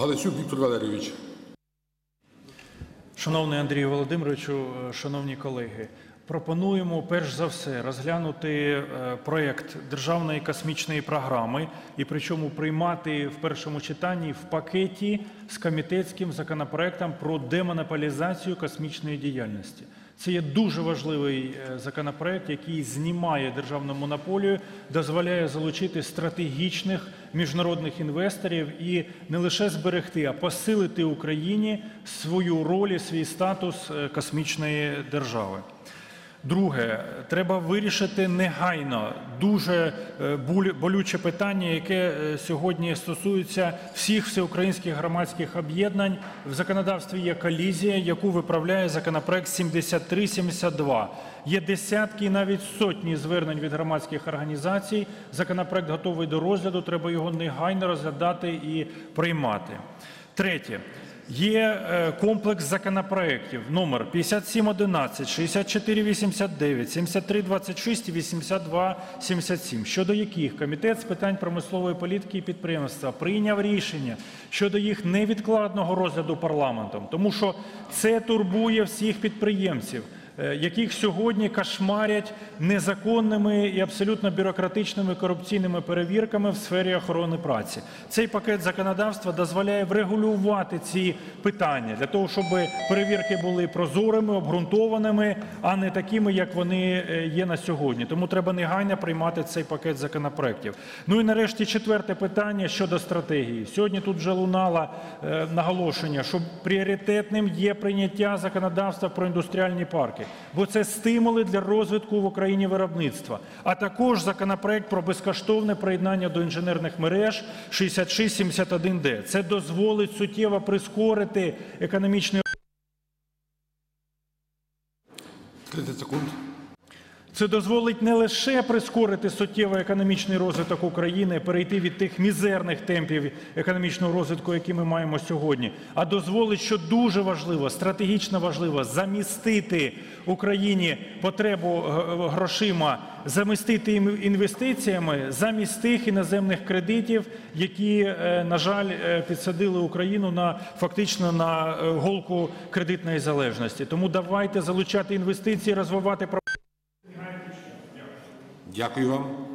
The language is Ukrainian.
Галасюк Віктор Валерійович. Шановний Андрію Володимировичу, шановні колеги, пропонуємо перш за все розглянути проєкт Державної космічної програми і причому приймати в першому читанні в пакеті з комітетським законопроектом про демонополізацію космічної діяльності. Це є дуже важливий законопроект, який знімає державну монополію, дозволяє залучити стратегічних міжнародних інвесторів і не лише зберегти, а посилити Україні свою роль і свій статус космічної держави. Друге, треба вирішити негайно дуже болюче питання, яке сьогодні стосується всіх всеукраїнських громадських об'єднань. В законодавстві є колізія, яку виправляє законопроект 73-72. Є десятки і навіть сотні звернень від громадських організацій. Законопроект готовий до розгляду, треба його негайно розглядати і приймати. Третє. Є комплекс законопроєктів номер 5711, 6489, 7326 і 8277, щодо яких Комітет з питань промислової політики і підприємства прийняв рішення щодо їх невідкладного розгляду парламентом, тому що це турбує всіх підприємців, яких сьогодні кошмарять незаконними і абсолютно бюрократичними корупційними перевірками в сфері охорони праці. Цей пакет законодавства дозволяє врегулювати ці питання, для того, щоб перевірки були прозорими, обґрунтованими, а не такими, як вони є на сьогодні. Тому треба негайно приймати цей пакет законопроєктів. Ну і нарешті четверте питання щодо стратегії. Сьогодні тут вже лунало наголошення, що пріоритетним є прийняття законодавства про індустріальні парки, бо це стимули для розвитку в Україні виробництва, а також законопроєкт про безкоштовне приєднання до інженерних мереж 6671-Д. Це дозволить суттєво прискорити економічний не лише прискорити суттєво економічний розвиток України, перейти від тих мізерних темпів економічного розвитку, які ми маємо сьогодні, а дозволить, що дуже важливо, стратегічно важливо, замістити Україні потребу грошима, замістити інвестиціями замість тих іноземних кредитів, які, на жаль, підсадили Україну фактично на голку кредитної залежності. Тому давайте залучати інвестиції, розвивати промисловість. Дякую вам.